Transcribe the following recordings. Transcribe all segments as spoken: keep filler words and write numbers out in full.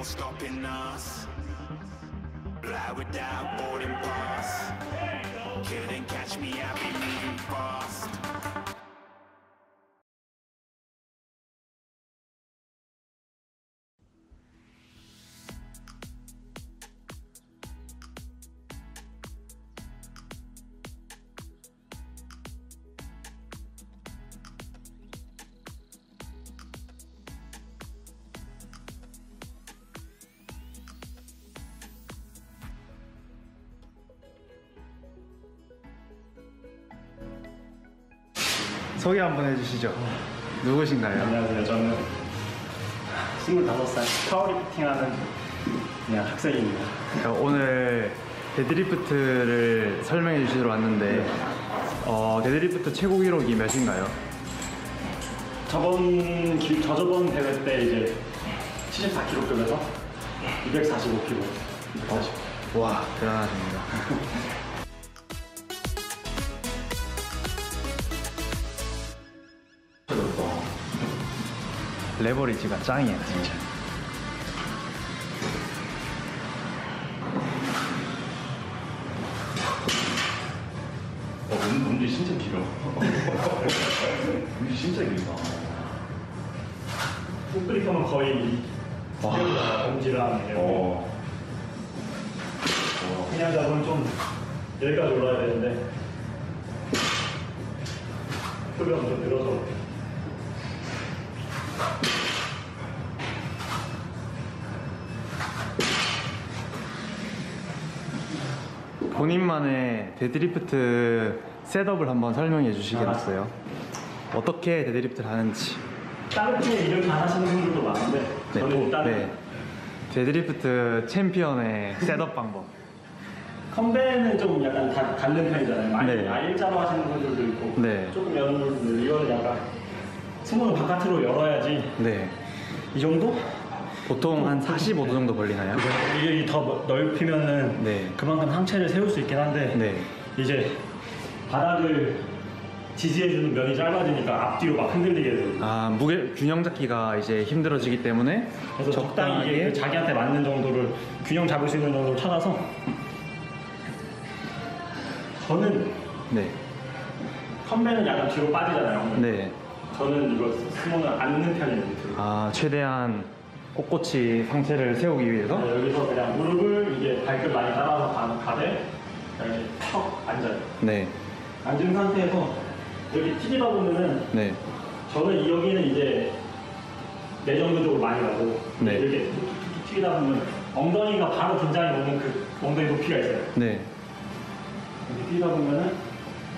no stopping us. Fly without boarding pass. Couldn't catch me, I've been moving fast. 소개 한번 해주시죠. 누구신가요? 안녕하세요. 저는 스물다섯 살 파워리프팅하는 그냥 학생입니다. 오늘 데드리프트를 설명해 주시러 왔는데 네. 어, 데드리프트 최고 기록이 몇인가요? 저번, 기, 저저번 대회 때 이제 칠십사 킬로급에서 이백사십오 킬로급. 이백사십오. 어? 와, 대단하십니다. 레버리지가 짱이야, 진짜. 어, 몸이 진짜 길어. 몸이 진짜 길다. 풋브리커는 거의 이쪽에다가 엄지랑 이렇게. 그냥 잡으면 좀 여기까지 올라야 되는데 흡연 좀 늘어서. 본인만의 데드리프트 셋업을 한번 설명해 주시겠어요? 아, 어떻게 데드리프트를 하는지. 다른 팀에 이렇게 안 하시는 분들도 많은데 네, 저는 일단 네. 데드리프트 챔피언의 셋업 방법. 컴배는 좀 약간 다, 다른 편이잖아요. 많이 네. 아일자로 하시는 분들도 있고 네. 조금 여는 분들도. 이거는 약간 승모는 바깥으로 열어야지. 네. 이 정도? 보통 한 사십오 도 정도 벌리나요? 이게 더 넓히면은 네. 그만큼 상체를 세울 수 있긴 한데 네. 이제 바닥을 지지해주는 면이 짧아지니까 앞뒤로 막 흔들리게 돼요. 아, 무게 균형 잡기가 이제 힘들어지기 때문에 그래서 적당히 이게 그 자기한테 맞는 정도를 균형 잡을 수 있는 정도를 찾아서 저는 네. 컴배는 약간 뒤로 빠지잖아요. 네. 저는 이거 스모는 앉는 편이에요. 아, 최대한 꼿꼿이 상체를 세우기 위해서? 네, 여기서 그냥 무릎을 이게 발끝 많이 따라서 가는 가대 이렇게 턱 앉아요. 네. 앉은 상태에서 여기 튀기다 보면은 네. 저는 여기는 이제 내정근적으로 많이 가고 네. 이렇게 튀기다 보면 엉덩이가 바로 긴장이 오는 그 엉덩이 높이가 있어요. 네. 이렇게 튀기다 보면은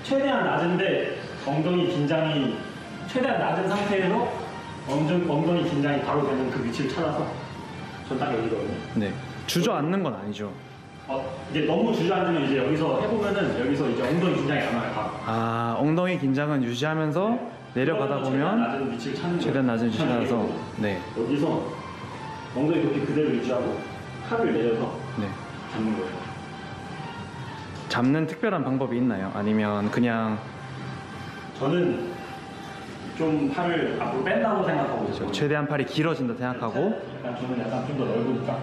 최대한 낮은데 엉덩이 긴장이 최대한 낮은 상태에서 엉덩이, 엉덩이 긴장이 바로 되는 그 위치를 찾아서 전 딱 여기거든요. 네. 주저앉는 건 아니죠. 어, 이제 너무 주저앉으면 이제 여기서 해보면은 여기서 이제 엉덩이 긴장이 안 와요. 바로. 아, 엉덩이 긴장은 유지하면서 네. 내려가다 보면 최대한 낮은 위치를 찾는 거예요. 최대한 낮은 위치를 찾아서 네. 여기서 엉덩이 높이 그대로 유지하고 팔을 내려서 네. 잡는 거예요. 잡는 특별한 방법이 있나요? 아니면 그냥 저는 좀 팔을 앞으로 뺀다고 생각하고 그렇죠. 최대한 팔이 길어진다 생각하고 약간 저는 약간 좀 더 넓으니까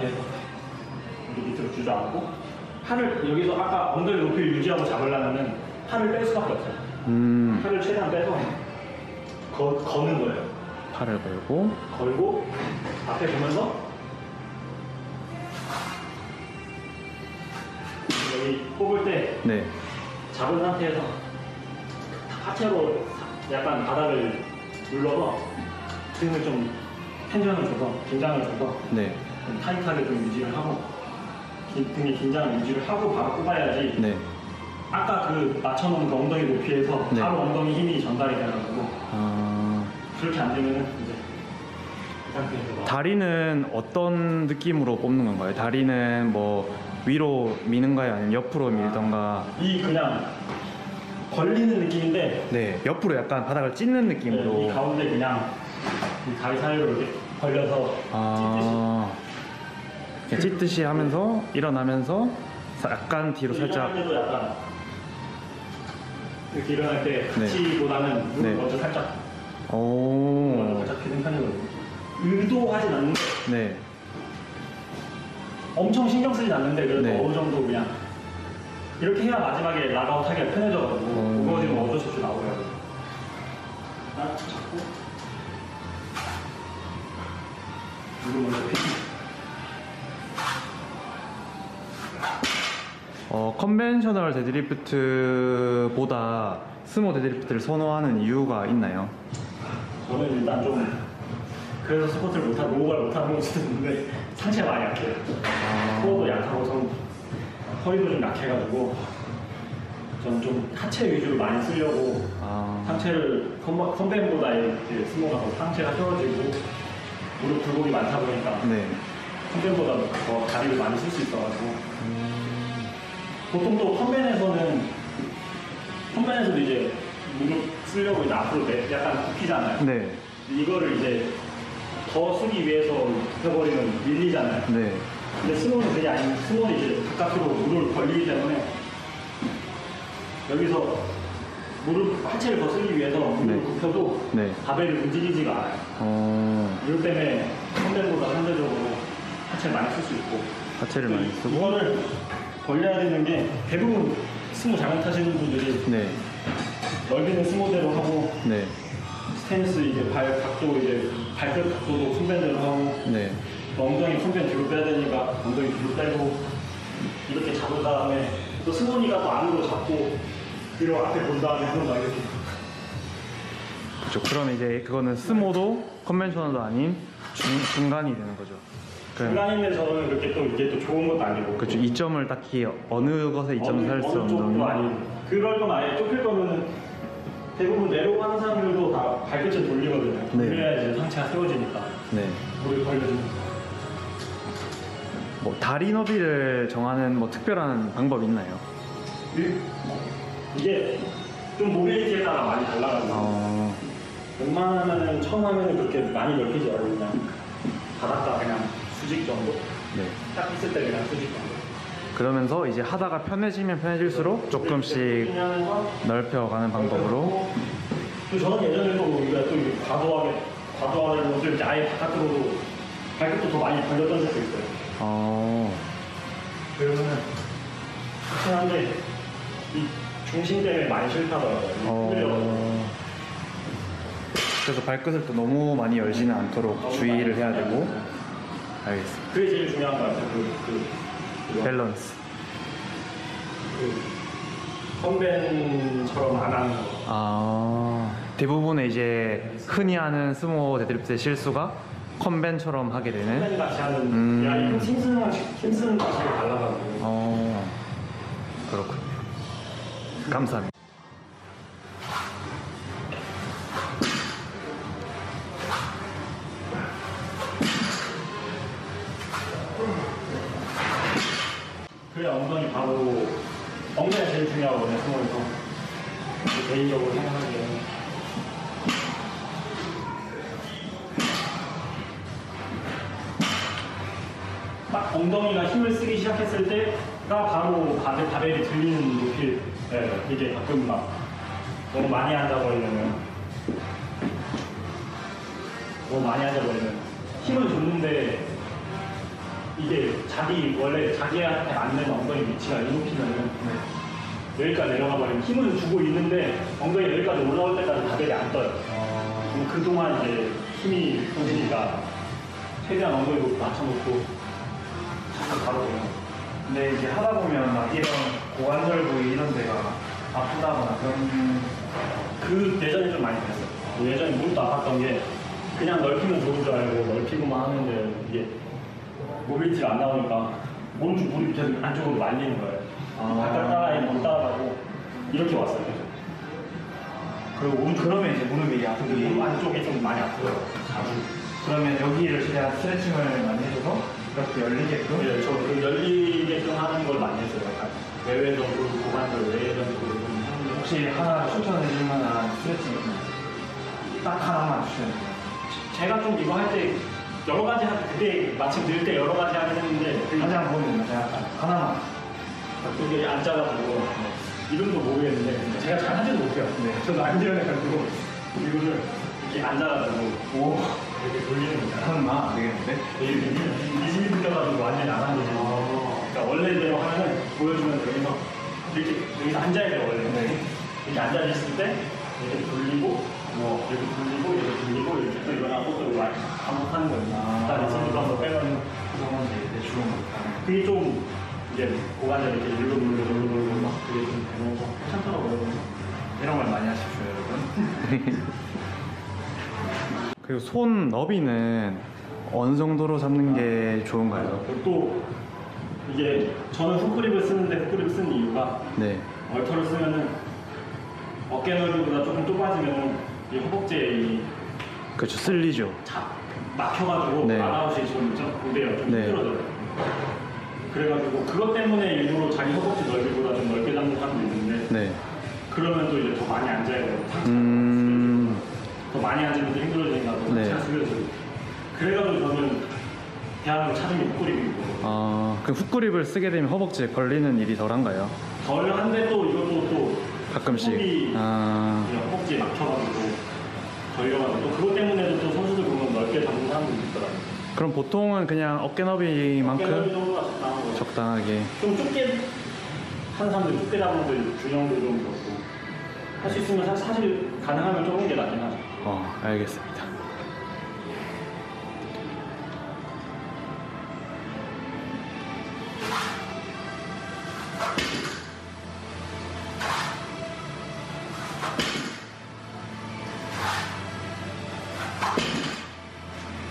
이렇게 밑으로 주저앉고 팔을 여기서 아까 엉덩이 높이를 유지하고 잡으려면 팔을 뺄 수밖에 없어요. 음. 팔을 최대한 빼서 거, 거는 거예요. 팔을 걸고 걸고 앞에 보면서 여기 뽑을 때 네. 잡은 상태에서 하체로 약간 바닥을 눌러서 등을 좀 텐션을 줘서 긴장을 줘서 네. 좀 타이트하게 좀 유지를 하고 기, 등의 긴장을 유지를 하고 바로 뽑아야지 네. 아까 그 맞춰놓은 그 엉덩이 높이에서 네. 바로 엉덩이 힘이 전달이 되는 거고 아... 그렇게 안 되면은 이제 이 상태에서 다리는 어떤 느낌으로 뽑는 건가요? 다리는 뭐 위로 미는가요? 아니면 옆으로 밀던가? 이 그냥 걸리는 느낌인데 네 옆으로 약간 바닥을 찢는 느낌으로 네, 이 가운데 그냥 이 다리 사이로 이렇게 걸려서 아... 찢듯이 찢듯이 하면서 일어나면서 약간 뒤로 살짝 약간 이렇게 일어날 때 같이 보다는 네. 네. 먼저 살짝 오 먼저 살짝 피는 편이거든요. 의도하진 않는데 네. 엄청 신경 쓰진 않는데 그래도 네. 어느 정도 그냥 이렇게 해야 마지막에 락아웃 하기가 편해져가지고 음. 그거 지금 어쩔 수 없이 나오고요. 딱 잡고 이거 먼저 피치. 어, 컨벤셔널 데드리프트보다 스모 데드리프트를 선호하는 이유가 있나요? 저는 일단 좀 그래서 스쿼트를 못하고 로우바를 못하는 것도 있는데 상체가 많이 약해요. 아... 코어도 약하고 좀 허리도 좀 약해가지고 저는 좀 하체 위주로 많이 쓰려고 아... 상체를 컨벤보다 이렇게 스모가 더 상체가 떨어지고 무릎 굴곡이 많다 보니까 네. 컨벤보다 더 다리를 많이 쓸 수 있어가지고 음... 보통 또 컨벤에서는 컨벤에서도 이제 무릎 쓰려고 이제 앞으로 매, 약간 굽히잖아요. 네. 이거를 이제 더 쓰기 위해서 굽혀버리면 밀리잖아요. 네. 근데 스모는 그게 아니고 스모는 이제 바깥으로 무릎을 벌리기 때문에 여기서 무릎 하체를 더 쓰기 위해서 무릎을 네. 굽혀도 네. 바벨이 움직이지가 않아요. 어... 이것 때문에 컨벤보다 상대적으로 하체를 많이 쓸 수 있고 하체를 많이 쓰고 이거를 벌려야 되는 게 대부분 스모 잘못 하시는 분들이 네. 넓이는 스모대로 하고 네. 스탠스 이제 발 각도 이제 발끝 각도도 컨벤대로 하고 네. 엉덩이 컨벤 뒤로 빼야 되니까 엉덩이 뒤로 빼고 이렇게 잡은 다음에 또 스모니가 또 안으로 잡고 뒤로 앞에 본 다음에 하는 거 이렇게. 그렇죠. 그럼 이제 그거는 스모도 컨벤셔널도 아닌 중, 중간이 되는 거죠. 중간인데 저는 그렇게 또 이게 또 좋은 것도 아니고 그렇죠. 이점을 딱히 어느 것에 이점을 살 수 없는 아니 그럴 건 아예 좁힐 거면은 대부분 내려오고 하는 사람들도 다 발끝을 돌리거든요. 네. 그래야 이제 상체가 세워지니까 네. 머리 벌려주니까 뭐 다리 너비를 정하는 뭐 특별한 방법이 있나요? 이게 좀 모빌리티에 따라 많이 달라가지고 어... 웬만하면은 처음 하면은 그렇게 많이 넓히지 않고 그냥 바닥다 그냥 수직 정도? 네. 딱 있을 때 그냥 수직 정도. 그러면서 이제 하다가 편해지면 편해질수록 조금씩 넓혀가는 방법으로. 또 저는 예전에도 우리가 또 과도하게, 과도하게 것을 이제 아예 바깥으로도 발끝도 더 많이 벌렸던 적도 있어요. 어. 그러면은, 그렇긴 한데, 이 중심 때문에 많이 싫다더라고요. 어. 그래서 발끝을 또 너무 많이 열지는 않도록 주의를 해야 되고. 알겠습니다. 그게 제일 중요한 거 같아요. 그, 그, 밸런스. 그, 컨벤처럼 안 하는 거. 아, 대부분의 이제 흔히 하는 스모 데드리프트의 실수가 컨벤처럼 하게 되는. 컨벤 같이 하는. 음. 야, 이거 힘쓰는, 힘쓰는 방식이 달라가지고. 어, 그렇군요. 감사합니다. 그래야 엉덩이 바로 엉덩이 제일 중요하거든요. 스모에서 개인적으로 생각하기에는 딱 엉덩이가 힘을 쓰기 시작했을 때가 바로 바벨, 바벨이 들리는 높이. 네, 이게 가끔 막 너무 많이 앉아버리면 너무 많이 앉아버리면 힘을 줬는데 이게 자기 원래 자기한테 맞는 엉덩이 위치가 이 높이면은 네. 여기까지 내려가 버리면 힘을 주고 있는데 엉덩이 여기까지 올라올 때까지 바벨이 안 떠요. 아... 그럼 그동안 이제 힘이 퍼지니까 최대한 엉덩이 높이 맞춰놓고 자꾸 바로 돼요. 근데 이제 하다 보면 막 이런 고관절 부위 이런 데가 아프다거나 그런 그 예전에 좀 많이 됐어요. 예전에 무릎도 아팠던 게 그냥 넓히면 좋은 줄 알고 넓히고만 하는데 이게 모빌리티가 안 나오니까 오른쪽 무릎이 계속 안쪽으로 말리는 거예요. 발가락 따라해, 못 따라가고 이렇게 왔어요. 그리고 오른쪽 그러면 이제 무릎이 아프고 무릎 안쪽이 좀 많이 아프고요. 자주. 그러면 여기를 최대한 스트레칭을 많이 해줘서 이렇게 열리게끔? 네, 저 열리게끔 하는 걸 많이 했어요. 약간 외회전으로 고관절 외회전으로 혹시 하나 추천해 줄 만한 스트레칭이 있나요? 딱 하나만 추천해 주세요. 제가 좀 이거 할 때 여러 가지 하, 그때 마침 늘 때 여러 가지 하긴 했는데 가장 모르는 거 제가 하나만 그게 앉아가지고 이름도 모르겠는데 제가 잘 하지도 못해요. 네. 저도 안 지어내가지고 이거를 이렇게 앉아가지고 오 이렇게 돌리는 거야. 설마 안 되겠는데? 이게 밀려가지고 완전히 안 하는 거지. 그러니까 원래대로 하면은 보여주면 여기서 이렇게 여기서 앉아야 돼요 원래. 네. 이렇게 앉아 있을 때 이렇게 돌리고 뭐 이렇게 돌리고 이렇게 돌리고 이렇게 또 이거 하고 또 이거 반복하는 거예요. 일단 손도 한번 빼면 구성하면 되게 주는 거니까. 그게 좀 이제 고관절 이렇게 눌러 눌러 눌러 눌러 막 그게 좀 되면서 괜찮더라고요. 이런 걸 많이 하십시오, 여러분. 그리고 손 너비는 어느 정도로 잡는 아, 게 좋은가요? 또 이게 저는 훅그립을 쓰는데 훅그립 쓰는 이유가 네. 얼터를 쓰면은 어깨 넓이보다 조금 좁아지면은 이 허벅지에 그렇죠, 쓸리죠. 착 막혀가지고 네. 아웃이 좀 무대요, 좀 네. 힘들어져요. 그래가지고 그것 때문에 일부러 자기 허벅지 넓이보다 좀 넓게 잡는 사람도 있는데. 네. 그러면 또 이제 더 많이 앉아야 돼요. 음... 더 많이 앉으면 또 힘들어지니까 더 네. 숙여지고. 그래가지고 저는 대안으로 찾은 게 훅그립이고. 아, 그 훅그립을 쓰게 되면 허벅지에 걸리는 일이 덜한가요? 덜한데 또 이것도 또 가끔씩 훅이 아... 허벅지에 막혀가지고 걸려가지고 또 그것 때문에도 또 선수들 보면 넓게 잡는 사람도 있더라고요. 그럼 보통은 그냥 어깨 너비만큼 어깨 너비 정도가 적당한 거예요. 적당하게. 좀 좁게 한 사람들 좁게 잡는 것도 균형도 좀 그렇고. 할 수 있으면 사실 가능하면 좁은 게 낫긴 하죠. 어, 알겠습니다.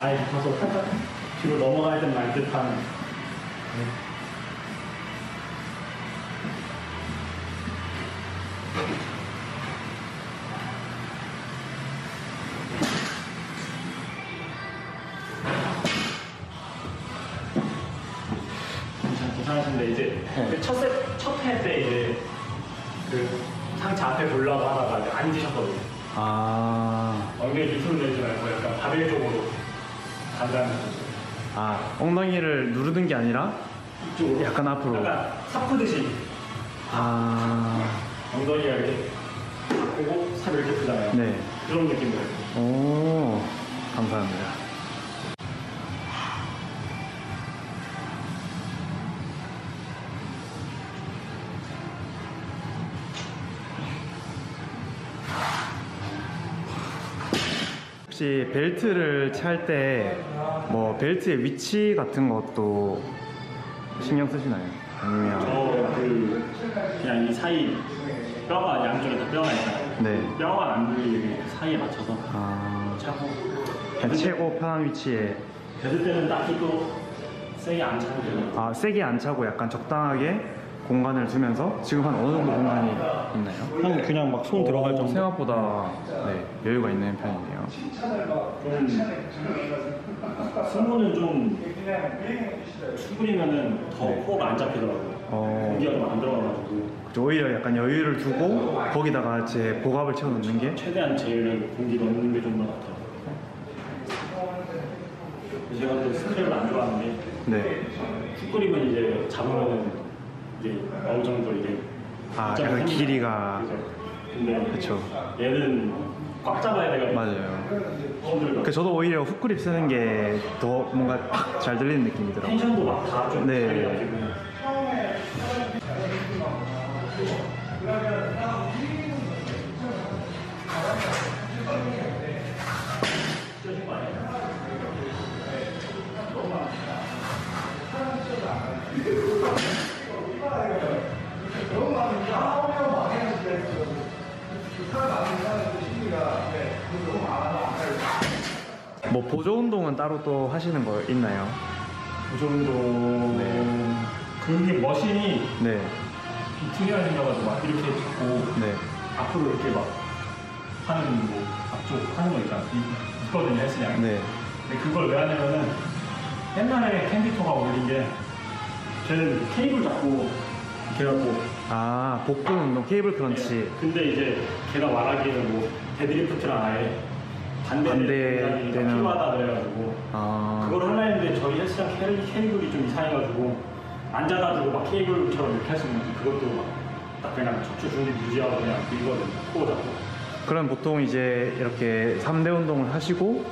아예 가서 살짝 뒤로 넘어가야 될 말 듯한. 네. 괜찮으신데 이제 네. 첫 세, 첫 회 때 이제 그 상체 앞에 보려고 하다가 앉으셨거든요. 아. 엉덩이 밑으로 내지 말고 약간 바벨 쪽으로 간다는 거죠. 아, 엉덩이를 누르는 게 아니라 이쪽으로. 약간 앞으로. 약간 삽프듯이. 아. 엉덩이가 이렇게 보고 삽 이렇게 푸잖아요. 네. 그런 느낌으로. 오, 감사합니다. 혹시 벨트를 찰 때 뭐 벨트의 위치 같은 것도 신경 쓰시나요? 아니면 저 그 그냥 이 사이 뼈가 양쪽에 다 뼈가 있잖아요. 네. 뼈가 안 들리게 사이에 맞춰서 아... 차고 그냥 최고 편한 위치에. 벨트 때는 딱히 또 세게 안 차도 돼요. 아, 세게 안 차고 약간 적당하게 공간을 두면서. 지금 한 어느 정도 공간이 있나요? 한 그냥 막 손 들어갈 정도. 생각보다 네, 여유가 있는 편이네요. 좀 승모는 좀 수그리면은 더 호흡 안 잡히더라고요. 어... 공기가 좀 안 들어가가지고. 그쵸, 오히려 약간 여유를 두고 거기다가 제 복압을 채워넣는 게 최대한 제일 공기 넣는 게 좀 더 낫더라고요. 제가 또 스크랩을 안 좋아하는데 네. 훅그립은 이제 잡으면은 이제 어느 정도 이게 아 약간 길이가 근데 그쵸 얘는 꽉 잡아야 돼가지고 맞아요. 힘들어. 그 저도 오히려 훅그립 쓰는 게 더 뭔가 팍 잘 들리는 느낌이더라고요. 텐션도 막 다 좀 네. 자리가 되고. 뭐 보조 운동은 따로 또 하시는 거 있나요? 보조 운동 네. 근데 머신이 네. 비틀이라 생각하고 막 이렇게 잡고 네. 앞으로 이렇게 막 하는 뭐 앞쪽 하는 거 있잖아. 있거든요 헬스장. 네. 근데 그걸 왜 하냐면은 옛날에 캔비토가 올린 게 쟤는 케이블 잡고 걔갖고 아 복근 운동 케이블 크런치. 네. 근데 이제 걔가 말하기에는 뭐 데드리프트랑 아예 반대되는 필요하다 그래가지고 아... 그걸 하려 했는데 저희 헬스장 케이블이 좀 이상해가지고 앉아가지고 막 케이블처럼 이렇게 할 수 있는데 그것도 막 그냥 척추 중립 유지하고 그냥 밀거든요. 코어 잡고. 그럼 보통 이제 이렇게 삼 대 운동을 하시고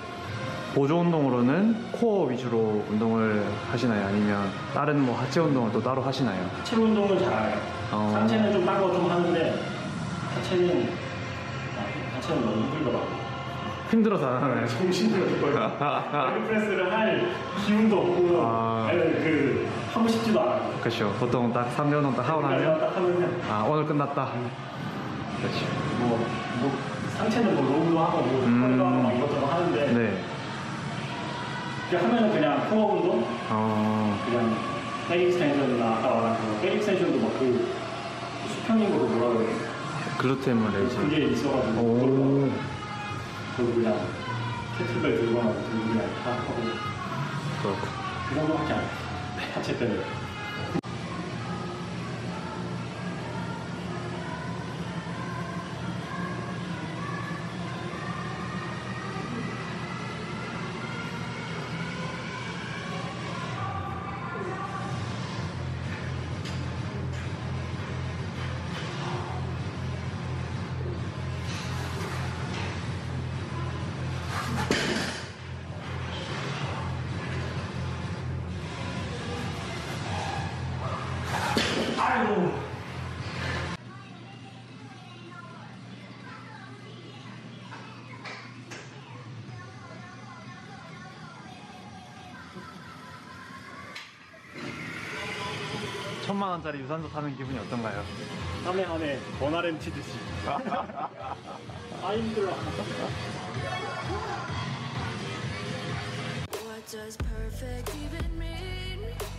보조 운동으로는 코어 위주로 운동을 하시나요? 아니면 다른 뭐 하체 운동을 또 따로 하시나요? 하체 운동은 잘해요. 어... 상체는 좀 따로 좀 하는데 하체는 하체는 너무 힘들더라고요. 힘들어서 안 하나요? 정신으로 죽어요. 레그프레스를 할 기운도 없고 아... 그 하고 싶지도 않아요. 그렇죠. 보통 딱 삼 대 운동 딱 하고 나면 딱 하면 아 오늘 끝났다. 그렇죠. 뭐, 뭐 상체는 뭐 로우도 하고 뭐 음... 하고 막 이것저것 하는데 네. 하면은 그냥 코어 운동 어... 그냥 백 익스텐션이나 아까 말한 그 백 익스텐션도 막 그 수평인 거로 뭐라 그래. 그렇다면 알지. 그게 있어가지고 오... 그리고 그냥 캐틀벨 들거나 그리고 그냥 다 하고 그렇고 그 정도밖에 안 해. 하체 때문에 천만 원짜리 유산소 타는 기분이 어떤가요? 한 해 한 해 원알엠 치듯이 아 힘들어. What does perfect even mean?